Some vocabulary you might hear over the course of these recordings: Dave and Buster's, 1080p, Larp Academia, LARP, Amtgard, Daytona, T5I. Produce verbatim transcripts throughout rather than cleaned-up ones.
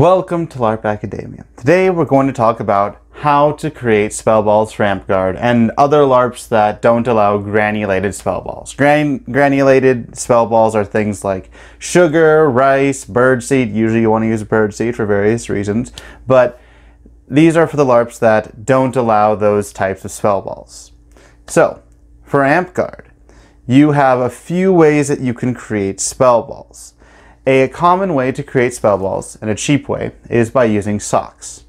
Welcome to LARP Academia. Today we're going to talk about how to create spell balls for Amtgard and other LARPs that don't allow granulated spell balls. Gran granulated spell balls are things like sugar, rice, birdseed. Usually you want to use birdseed for various reasons, but these are for the LARPs that don't allow those types of spell balls. So, for Amtgard, you have a few ways that you can create spell balls. A common way to create spell balls, and a cheap way, is by using socks.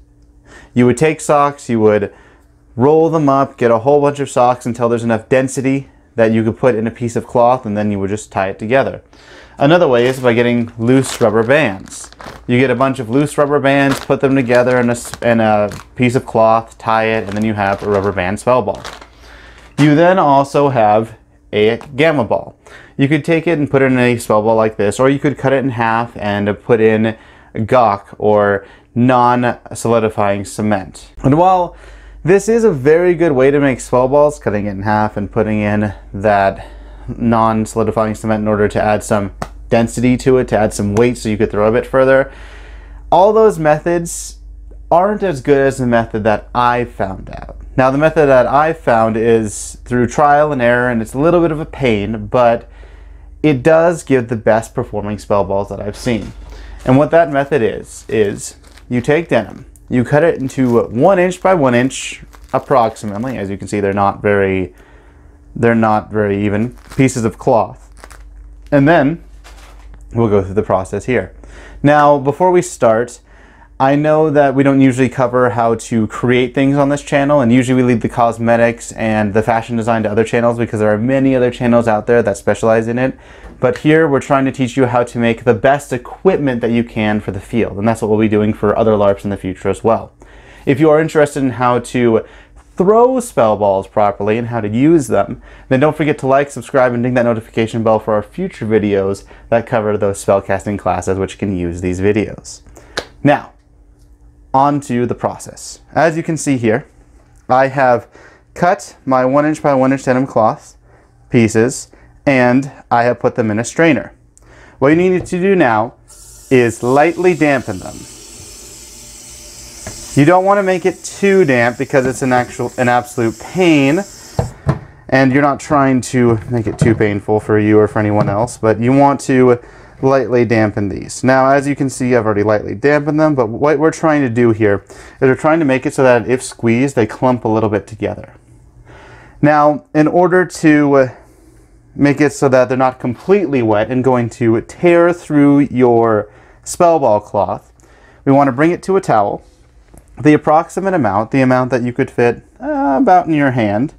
You would take socks, you would roll them up, get a whole bunch of socks until there's enough density that you could put in a piece of cloth, and then you would just tie it together. Another way is by getting loose rubber bands. You get a bunch of loose rubber bands, put them together in a, in a piece of cloth, tie it, and then you have a rubber band spell ball. You then also have a gamma ball. You could take it and put it in a spell ball like this, or you could cut it in half and put in gawk or non-solidifying cement. And while this is a very good way to make spell balls, cutting it in half and putting in that non-solidifying cement in order to add some density to it, to add some weight so you could throw a bit further, all those methods aren't as good as the method that I found out. Now, the method that I've found is through trial and error, and it's a little bit of a pain, but it does give the best performing spell balls that I've seen. And what that method is, is you take denim, you cut it into one inch by one inch approximately. As you can see, they're not very, they're not very even pieces of cloth. And then we'll go through the process here. Now, before we start, I know that we don't usually cover how to create things on this channel, and usually we leave the cosmetics and the fashion design to other channels because there are many other channels out there that specialize in it. But here we're trying to teach you how to make the best equipment that you can for the field, and that's what we'll be doing for other LARPs in the future as well. If you are interested in how to throw spell balls properly and how to use them, then don't forget to like, subscribe, and ding that notification bell for our future videos that cover those spellcasting classes which can use these videos. Now, onto the process. As you can see here, I have cut my one inch by one inch denim cloth pieces, and I have put them in a strainer. What you need to do now is lightly dampen them. You don't want to make it too damp because it's an actual, an absolute pain, and you're not trying to make it too painful for you or for anyone else, but you want to lightly dampen these. Now, as you can see, I've already lightly dampened them, but what we're trying to do here is we're trying to make it so that if squeezed, they clump a little bit together. Now, in order to make it so that they're not completely wet and going to tear through your spell ball cloth, we want to bring it to a towel, the approximate amount, the amount that you could fit uh, about in your hand,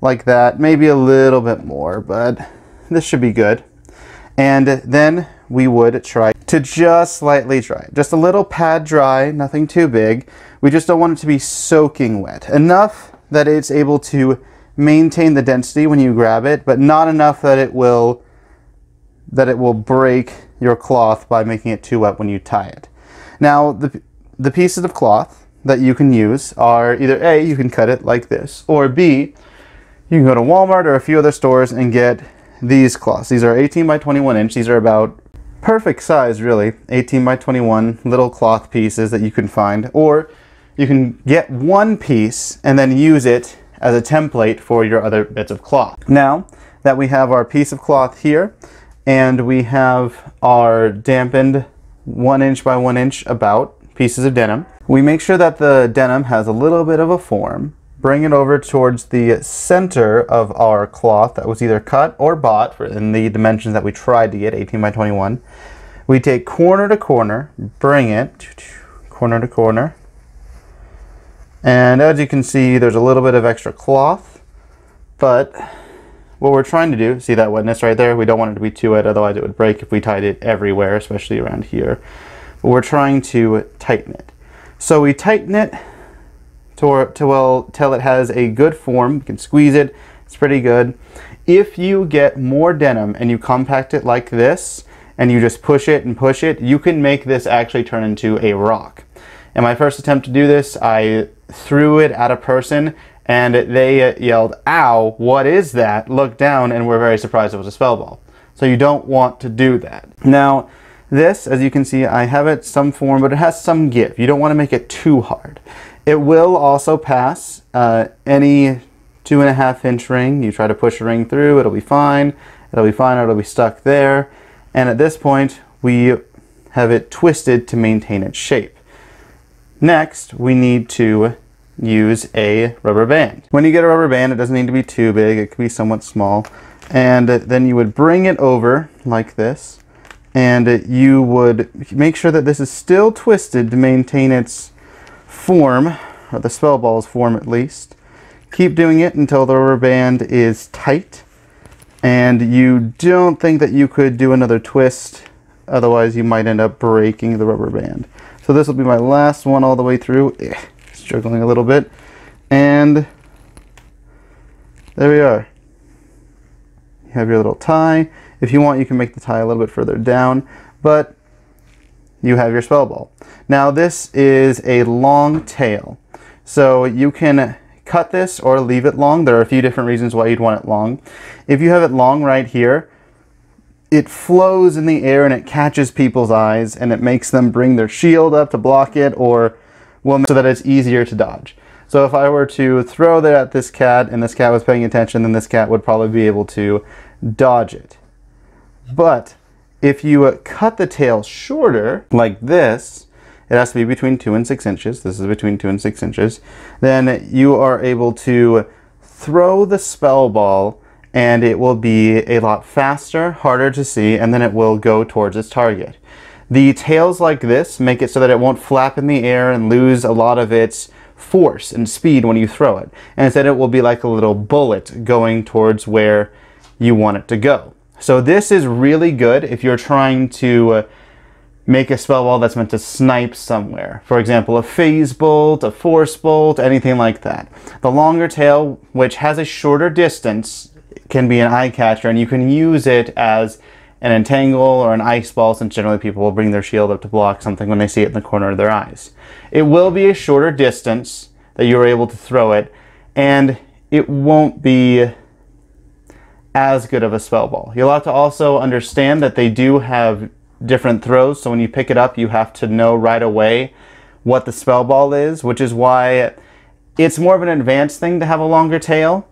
like that, maybe a little bit more, but this should be good. And then we would try to just slightly dry, just a little pad dry, nothing too big. We just don't want it to be soaking wet, enough that it's able to maintain the density when you grab it, but not enough that it will that it will break your cloth by making it too wet when you tie it. Now, the, the pieces of cloth that you can use are either A, you can cut it like this, or B, you can go to Walmart or a few other stores and get these cloths. These are eighteen by twenty-one inch. These are about perfect size, really. eighteen by twenty-one little cloth pieces that you can find, or you can get one piece and then use it as a template for your other bits of cloth. Now that we have our piece of cloth here, and we have our dampened one inch by one inch about pieces of denim, we make sure that the denim has a little bit of a form. Bring it over towards the center of our cloth that was either cut or bought for in the dimensions that we tried to get, eighteen by twenty-one. We take corner to corner, bring it corner to corner, and as you can see, there's a little bit of extra cloth, but what we're trying to do, see that wetness right there? We don't want it to be too wet, otherwise it would break if we tied it everywhere, especially around here. But we're trying to tighten it. So we tighten it To, to well, till it has a good form. You can squeeze it, it's pretty good. If you get more denim and you compact it like this, and you just push it and push it, you can make this actually turn into a rock. In my first attempt to do this, I threw it at a person, and they yelled, "Ow, what is that?" Looked down, and were very surprised it was a spell ball. So you don't want to do that. Now, This, as you can see, I have it some form, but it has some give. You don't want to make it too hard. It will also pass uh, any two and a half inch ring. You try to push a ring through, it'll be fine. It'll be fine, or it'll be stuck there. And at this point, we have it twisted to maintain its shape. Next, we need to use a rubber band. When you get a rubber band, it doesn't need to be too big. It can be somewhat small. And then you would bring it over like this. And you would make sure that this is still twisted to maintain its form, or the spell ball's form at least. Keep doing it until the rubber band is tight. And you don't think that you could do another twist, otherwise you might end up breaking the rubber band. So this will be my last one all the way through. Eh, struggling a little bit. And there we are. You have your little tie. If you want, you can make the tie a little bit further down, but you have your spell ball. Now this is a long tail, so you can cut this or leave it long. There are a few different reasons why you'd want it long. If you have it long right here, it flows in the air and it catches people's eyes and it makes them bring their shield up to block it, or well, so that it's easier to dodge. So if I were to throw that at this cat and this cat was paying attention, then this cat would probably be able to dodge it. But if you cut the tail shorter like this, it has to be between two and six inches. This is between two and six inches. Then you are able to throw the spell ball and it will be a lot faster, harder to see, and then it will go towards its target. The tails like this make it so that it won't flap in the air and lose a lot of its force and speed when you throw it. And instead it will be like a little bullet going towards where you want it to go. So this is really good if you're trying to uh, make a spell ball that's meant to snipe somewhere. For example, a phase bolt, a force bolt, anything like that. The longer tail, which has a shorter distance, can be an eye catcher, and you can use it as an entangle or an ice ball, since generally people will bring their shield up to block something when they see it in the corner of their eyes. It will be a shorter distance that you're able to throw it, and it won't be as good of a spell ball. You'll have to also understand that they do have different throws, so when you pick it up you have to know right away what the spell ball is, which is why it's more of an advanced thing to have a longer tail.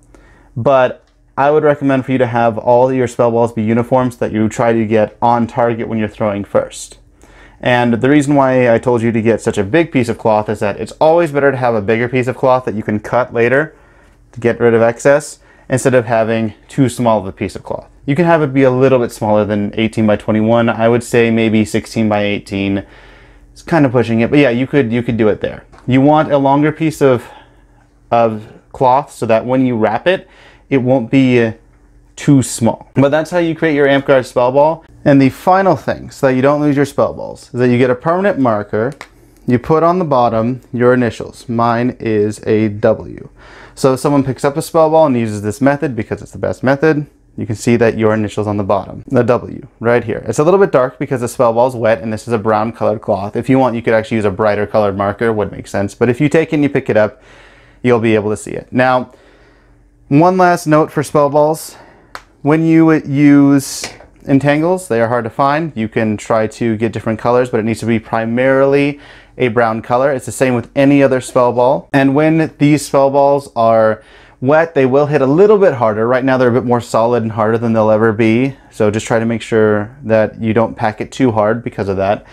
But I would recommend for you to have all your spell balls be uniform so that you try to get on target when you're throwing first. And the reason why I told you to get such a big piece of cloth is that it's always better to have a bigger piece of cloth that you can cut later to get rid of excess, instead of having too small of a piece of cloth. You can have it be a little bit smaller than eighteen by twenty-one. I would say maybe sixteen by eighteen. It's kind of pushing it, but yeah, you could you could do it there. You want a longer piece of, of cloth so that when you wrap it, it won't be too small. But that's how you create your Amtgard spell ball. And the final thing, so that you don't lose your spell balls, is that you get a permanent marker. You put on the bottom your initials. Mine is a W. So if someone picks up a spell ball and uses this method because it's the best method, you can see that your initials on the bottom, the W, right here. It's a little bit dark because the spell ball is wet and this is a brown colored cloth. If you want, you could actually use a brighter colored marker, would make sense. But if you take it and you pick it up, you'll be able to see it. Now, one last note for spell balls. When you use entangles, they are hard to find. You can try to get different colors, but it needs to be primarily a brown color. It's the same with any other spell ball. And when these spell balls are wet, they will hit a little bit harder. Right now they're a bit more solid and harder than they'll ever be. So just try to make sure that you don't pack it too hard because of that.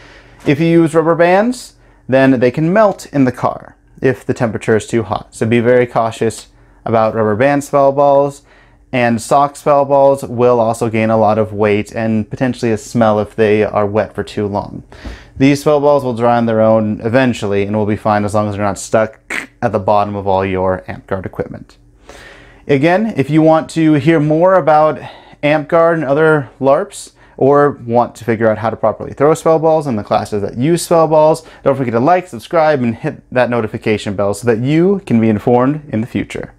If you use rubber bands, then they can melt in the car if the temperature is too hot. So be very cautious about rubber band spell balls. And sock spell balls will also gain a lot of weight and potentially a smell if they are wet for too long. These spell balls will dry on their own eventually and will be fine as long as they're not stuck at the bottom of all your Amtgard equipment. Again, if you want to hear more about Amtgard and other LARPs, or want to figure out how to properly throw spell balls and the classes that use spell balls, don't forget to like, subscribe, and hit that notification bell so that you can be informed in the future.